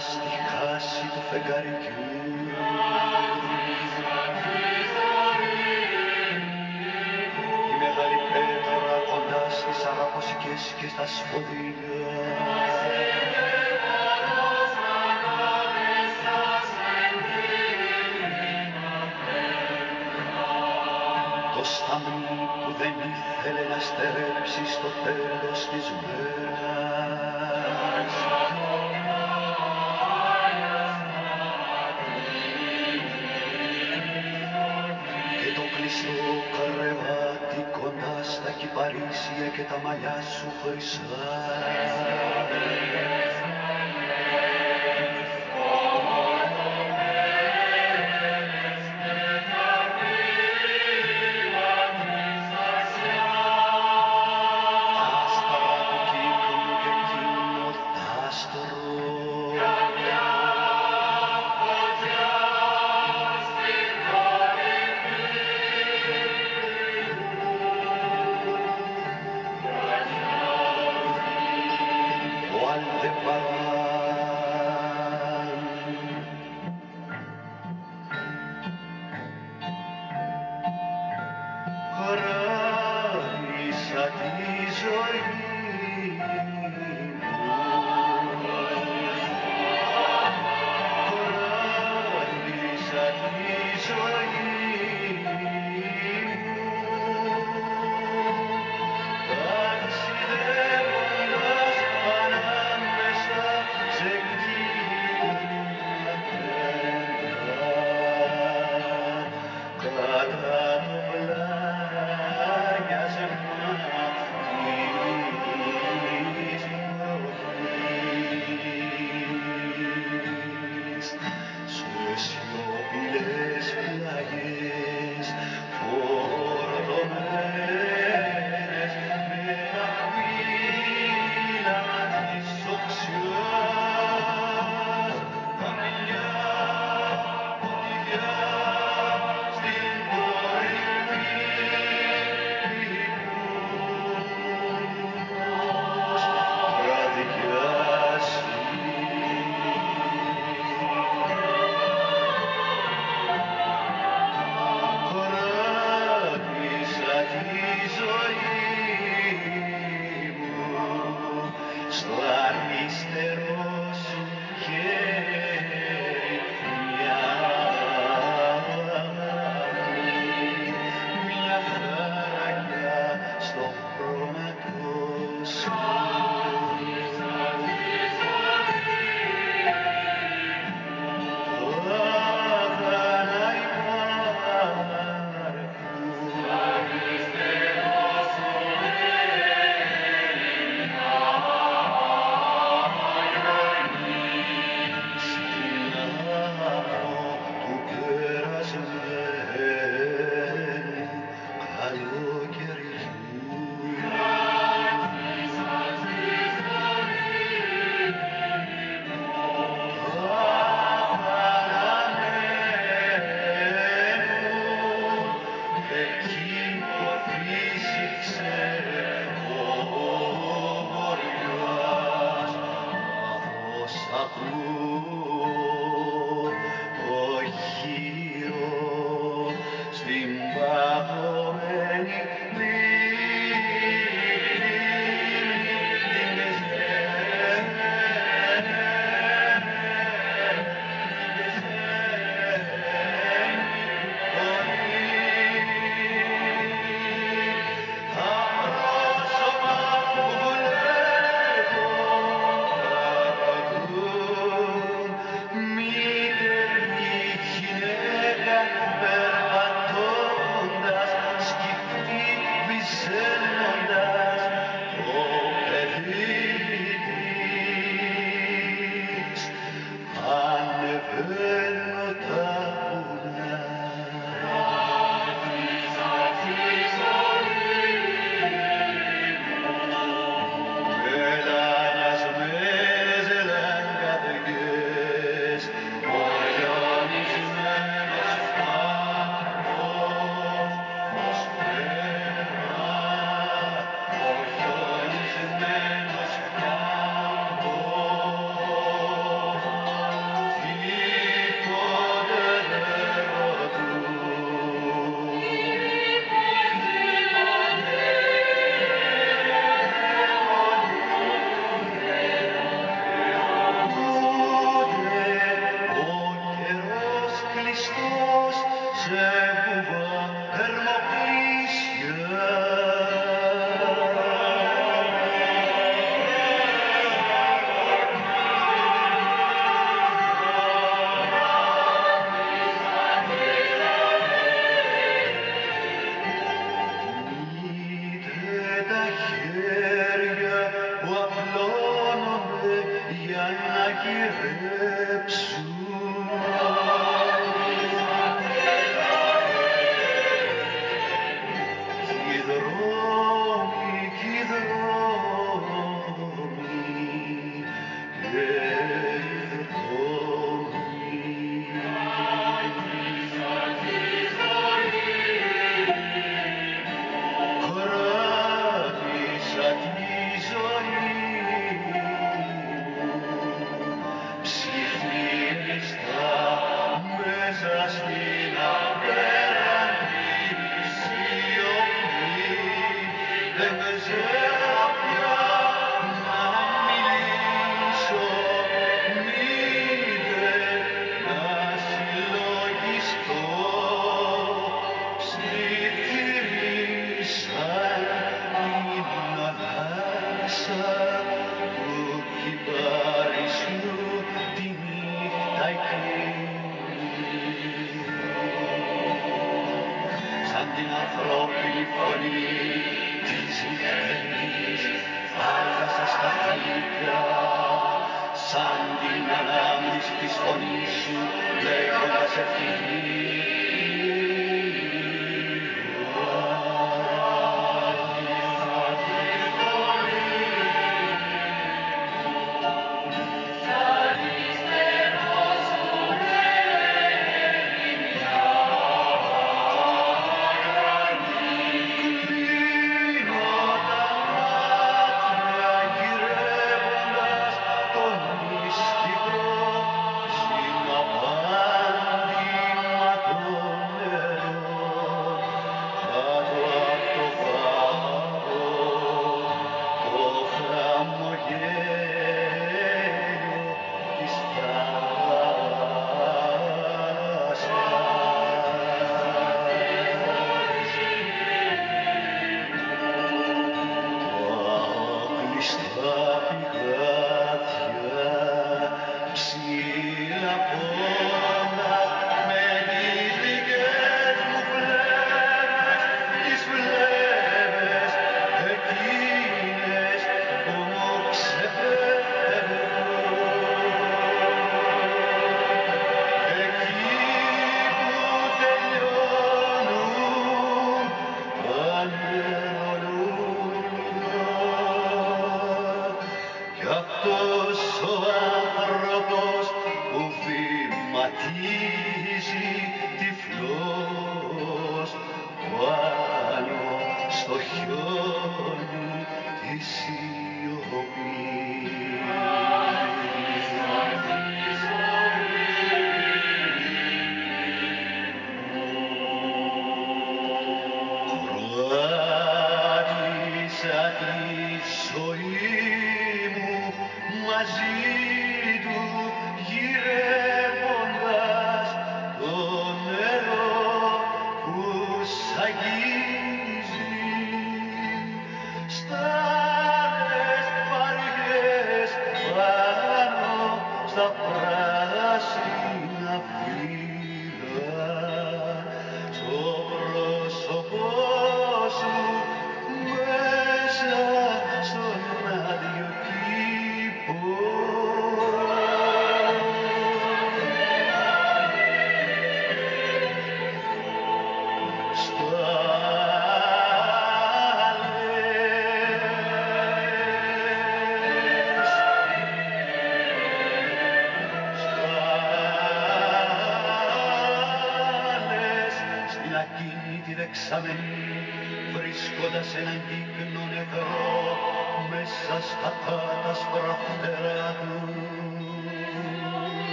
στη χάση του φεγγαριού. Η μεγάλη πέτρα κοντά στις αραποσικές και στα σποδήλια. Το σταυρί που δεν ήθελε να στερέψει στο τέλος της μέρας. Και το κλειστό κρεβάτι κοντά στα κυπαρίσια και τα μαλλιά σου χρυσά. Κράτησα τη ζωή μου, κράτησα τη ζωή μου, ταξιδεύοντας ανάμεσα σε κύματα πέντα, κατά το πλάνο.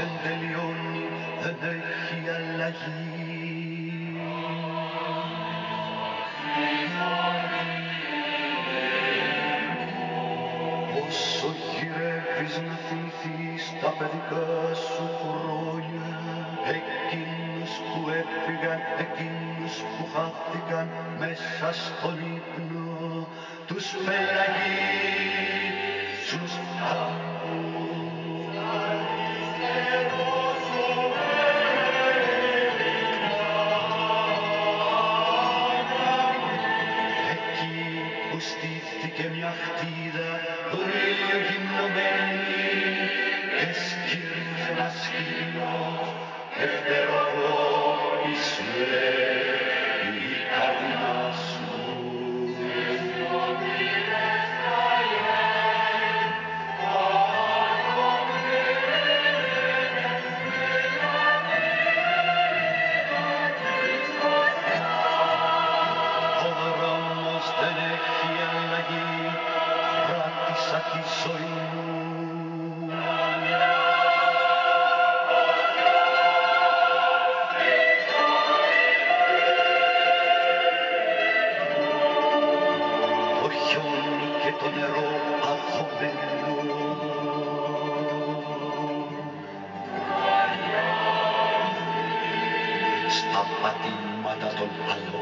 δεν τελειώνει, δεν έχει αλλαγή. Όσο γυρεύεις να θυμηθείς τα παιδικά σου χρόνια, εκείνους που έφυγαν, εκείνους που χάθηκαν μέσα στον ύπνο, τους πελαγίσους άπους. Στήθηκε μια χτίδα γυμνωμένη και σκύρνει ένα σκυλό ευτεροβόμισε η καρδιά σου. Στα πατήματα των άλλων.